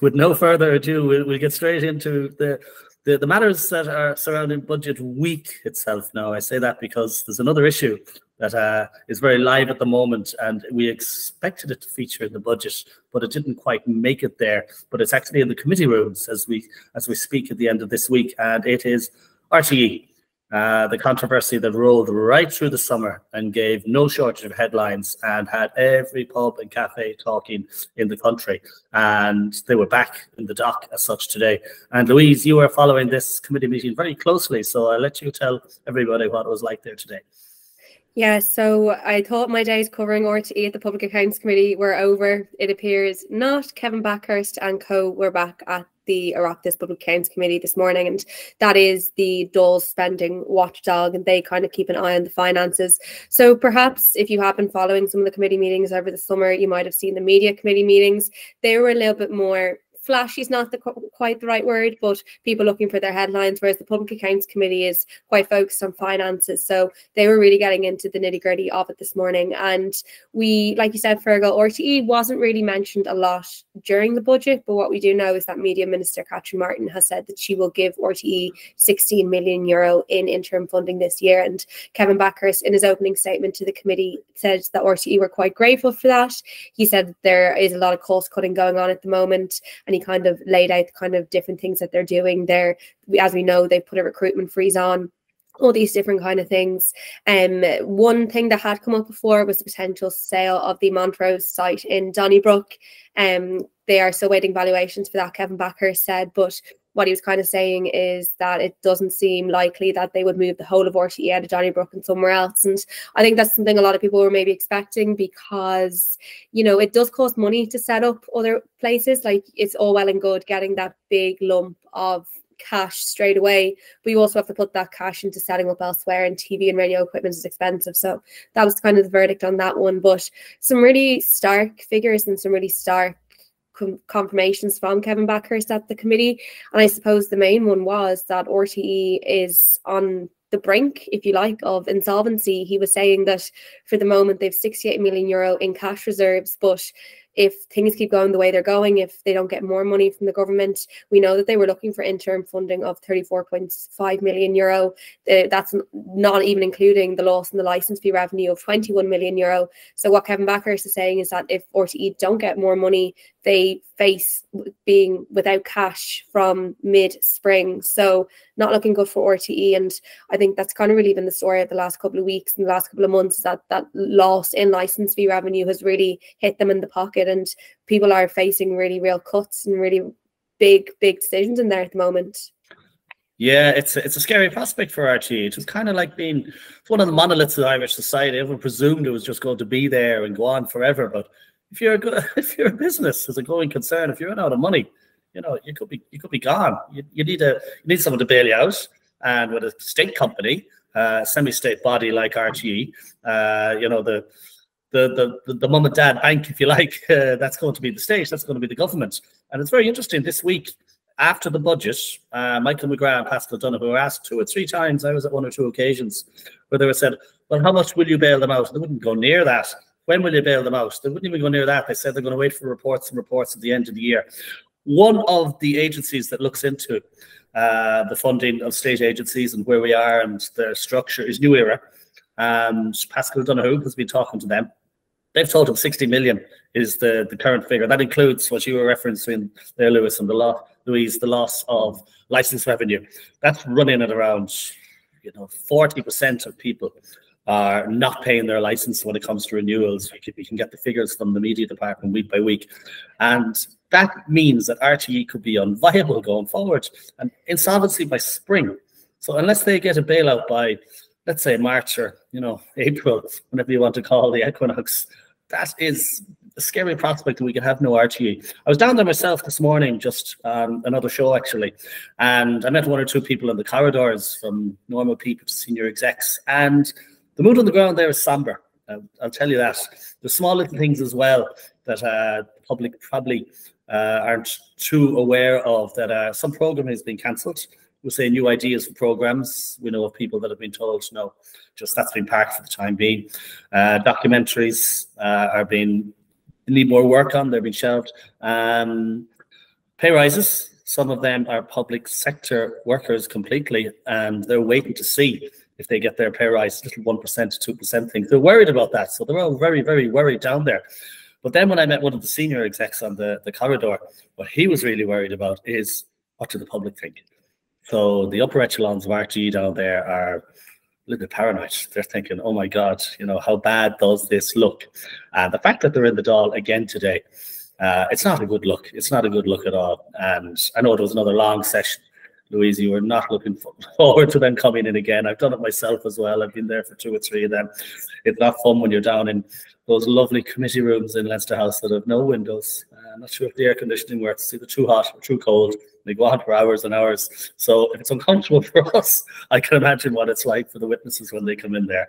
With no further ado, we'll get straight into the matters that are surrounding budget week itself now. I say that because there's another issue that is very live at the moment, and we expected it to feature in the budget, but it didn't quite make it there. But it's actually in the committee rooms as we speak at the end of this week, and it is RTE. The controversy that rolled right through the summer and gave no shortage of headlines and had every pub and cafe talking in the country. And they were back in the dock as such today. And Louise, you were following this committee meeting very closely, so I'll let you tell everybody what it was like there today. Yeah, so I thought my days covering RTE at the Public Accounts Committee were over. It appears not. Kevin Bakhurst and co were back at the Oireachtas Public Accounts Committee this morning, and that is the Dáil's spending watchdog, and they kind of keep an eye on the finances. So perhaps if you have been following some of the committee meetings over the summer, you might have seen the media committee meetings. They were a little bit more flashy, is not quite the right word, but people looking for their headlines, whereas the Public Accounts Committee is quite focused on finances. So they were really getting into the nitty-gritty of it this morning. And we, like you said, Fergal, RTE wasn't really mentioned a lot during the budget, but what we do know is that Media Minister Catherine Martin has said that she will give RTE €16 million in interim funding this year. And Kevin Bakhurst, in his opening statement to the committee, said that RTE were quite grateful for that. He said there is a lot of cost cutting going on at the moment, and he kind of laid out kind of different things that they're doing there. As we know, they've put a recruitment freeze on, all these different kind of things. One thing that had come up before was the potential sale of the Montrose site in Donnybrook. They are still waiting valuations for that, Kevin Bakhurst said, but what he was kind of saying is that it doesn't seem likely that they would move the whole of RTE out of Donnybrook and somewhere else. And I think that's something a lot of people were maybe expecting, because, you know, it does cost money to set up other places. Like, it's all well and good getting that big lump of cash straight away, but you also have to put that cash into setting up elsewhere, and TV and radio equipment is expensive. So that was kind of the verdict on that one. But some really stark figures and some really stark confirmations from Kevin Bakhurst at the committee. And I suppose the main one was that RTE is on the brink, if you like, of insolvency. He was saying that for the moment they've €68 million in cash reserves, but if things keep going the way they're going, if they don't get more money from the government, we know that they were looking for interim funding of €34.5 million. That's not even including the loss in the licence fee revenue of €21 million. So what Kevin Bakhurst is saying is that if RTE don't get more money, they face being without cash from mid-spring. So not looking good for RTE. And I think that's kind of really been the story of the last couple of weeks and the last couple of months, that that loss in licence fee revenue has really hit them in the pocket, and people are facing really real cuts and really big decisions in there at the moment. Yeah, it's a scary prospect for RTE. It was kind of like being, it's one of the monoliths of Irish society. Everyone presumed it was just going to be there and go on forever, but if you're a business as a going concern, if you run out of money, you know, you could be gone. You need someone to bail you out, and with a state company, semi-state body like RTE, you know, the mum and dad bank, if you like, that's going to be the state, that's going to be the government. And it's very interesting this week after the budget, Michael McGrath and Pascal Donahue were asked two or three times. I was at one or two occasions where they were said, "Well, how much will you bail them out?" They wouldn't go near that. "When will you bail them out?" They wouldn't even go near that. They said they're going to wait for reports at the end of the year. One of the agencies that looks into the funding of state agencies and where we are and their structure is New Era. And Pascal Donahue has been talking to them. They've told him 60 million is the current figure. That includes what you were referencing there, Lewis, and Louise, the loss of license revenue. That's running at around, you know, 40% of people are not paying their license when it comes to renewals. You can get the figures from the media department week by week. And that means that RTE could be unviable going forward and insolvency by spring. So unless they get a bailout by, let's say, March or, you know, April, whenever you want to call the equinox, that is a scary prospect that we could have no RTE. I was down there myself this morning, just another show actually, and I met one or two people in the corridors, from normal people to senior execs, and the mood on the ground there is somber. I'll tell you that. There's small little things as well that the public probably aren't too aware of, that some programming has been cancelled. We'll say new ideas for programmes. We know of people that have been told, no, just that's been parked for the time being. Documentaries need more work on. They're being shelved. Pay rises, some of them are public sector workers completely, and they're waiting to see if they get their pay rise, little 1% to 2% thing. They're worried about that, so they're all very, very worried down there. But then when I met one of the senior execs on the corridor, what he was really worried about is, what do the public think? So the upper echelons of RTE down there are a little bit paranoid. They're thinking, oh my God, you know, how bad does this look? And the fact that they're in the Dáil again today, it's not a good look. It's not a good look at all. And I know it was another long session. Louise, you were not looking forward to them coming in again. I've done it myself as well. I've been there for 2 or 3 of them. It's not fun when you're down in those lovely committee rooms in Leinster House that have no windows. I'm not sure if the air conditioning works. It's either too hot or too cold. They go on for hours and hours. So if it's uncomfortable for us, I can imagine what it's like for the witnesses when they come in there.